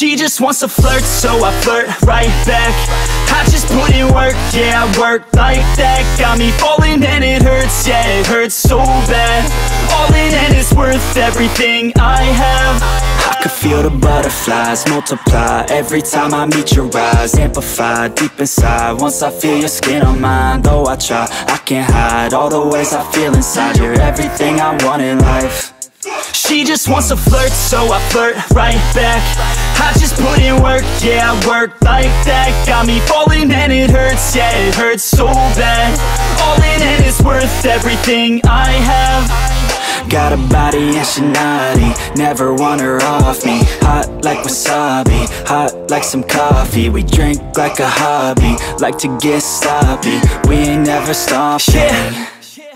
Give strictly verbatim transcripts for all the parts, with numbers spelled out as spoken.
She just wants to flirt, so I flirt right back. I just put in work, yeah, I work like that. Got me falling and it hurts, yeah, it hurts so bad. All in and it's worth everything I have. I can feel the butterflies multiply every time I meet your eyes. Amplify deep inside once I feel your skin on mine. Though I try, I can't hide all the ways I feel inside. You're everything I want in life. She just wants to flirt, so I flirt right back. I just put in work, yeah, I work like that. Got me falling and it hurts, yeah, it hurts so bad. All in and it's worth everything I have. Got a body and she naughty, never want her off me. Hot like wasabi, hot like some coffee. We drink like a hobby, like to get sloppy. We ain't never stopping. Yeah.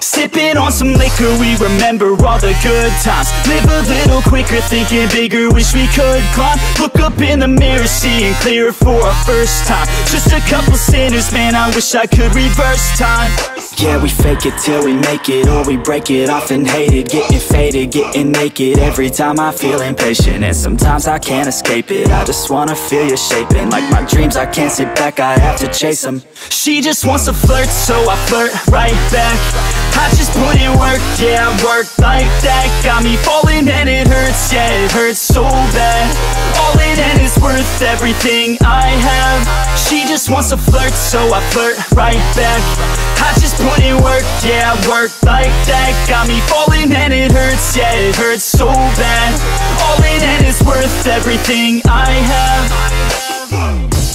Sipping on some liquor, we remember all the good times. Live a little quicker, thinking bigger, wish we could climb. Look up in the mirror, seeing clearer for our first time. Just a couple sinners, man, I wish I could reverse time. Yeah, we fake it till we make it, or we break it off and hate it. Getting faded, getting naked, every time I feel impatient. And sometimes I can't escape it, I just wanna feel you shaping. Like my dreams, I can't sit back, I have to chase them. She just wants to flirt, so I flirt right back. I just put in work, yeah, I work like that. Got me falling and it hurts, yeah, it hurts so bad. All in and it's worth everything I have. She just wants to flirt, so I flirt right back. I just put in work, yeah, I work like that. Got me falling and it hurts, yeah, it hurts so bad. All in and it's worth everything I have.